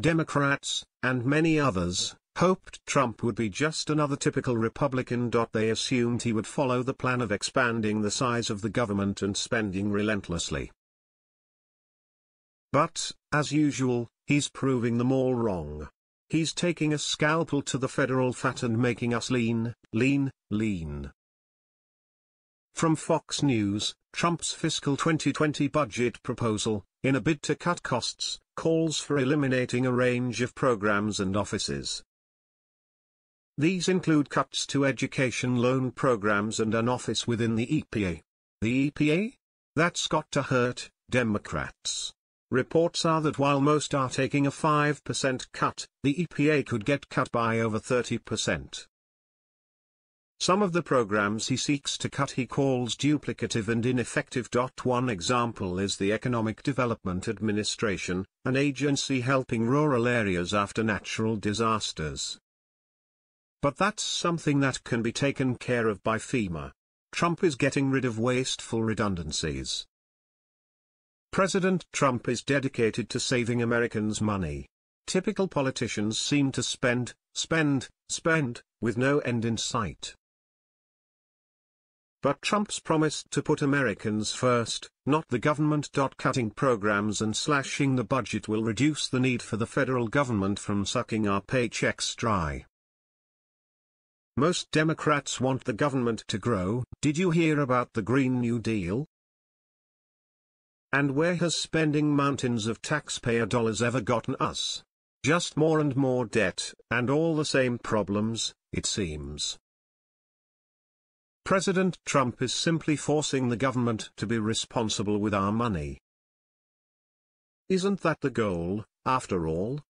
Democrats, and many others, hoped Trump would be just another typical Republican. They assumed he would follow the plan of expanding the size of the government and spending relentlessly. But, as usual, he's proving them all wrong. He's taking a scalpel to the federal fat and making us lean, lean, lean. From Fox News, Trump's fiscal 2020 budget proposal, in a bid to cut costs, calls for eliminating a range of programs and offices. These include cuts to education loan programs and an office within the EPA. The EPA? That's got to hurt Democrats. Reports are that while most are taking a 5% cut, the EPA could get cut by over 30%. Some of the programs he seeks to cut he calls duplicative and ineffective. One example is the Economic Development Administration, an agency helping rural areas after natural disasters. But that's something that can be taken care of by FEMA. Trump is getting rid of wasteful redundancies. President Trump is dedicated to saving Americans money. Typical politicians seem to spend, spend, spend, with no end in sight. But Trump's promised to put Americans first, not the government. Cutting programs and slashing the budget will reduce the need for the federal government from sucking our paychecks dry. Most Democrats want the government to grow. Did you hear about the Green New Deal? And where has spending mountains of taxpayer dollars ever gotten us? Just more and more debt, and all the same problems, it seems. President Trump is simply forcing the government to be responsible with our money. Isn't that the goal, after all?